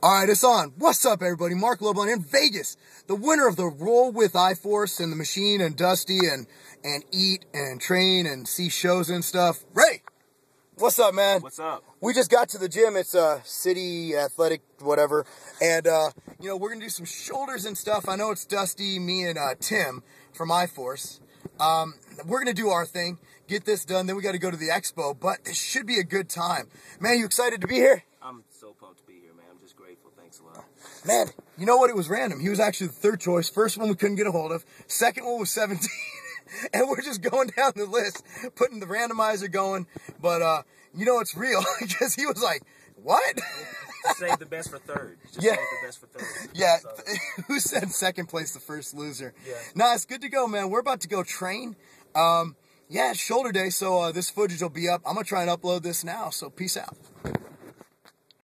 Alright, it's on. What's up, everybody? Mark Lobliner in Vegas. The winner of the Roll with iForce and the Machine and Dusty and Eat and Train and See Shows and stuff. Ray! What's up, man? What's up? We just got to the gym. It's City Athletic, whatever. And, you know, we're going to do some shoulders and stuff. I know it's Dusty, me, and Tim from iForce. We're going to do our thing, get this done. Then we got to go to the expo. But this should be a good time. Man, you excited to be here? I'm so pumped to be here, man. I'm just grateful. Thanks a lot. Man, you know what? It was random. He was actually the third choice. First one we couldn't get a hold of. Second one was 17. And we're just going down the list, putting the randomizer going. But, you know, it's real. Because he was like, what? Save the best for third. Just yeah. Save the best for third. Yeah. So. Who said second place the first loser? Yeah. Nah, it's good to go, man. We're about to go train. Yeah, it's shoulder day. So this footage will be up. I'm going to try and upload this now. So peace out.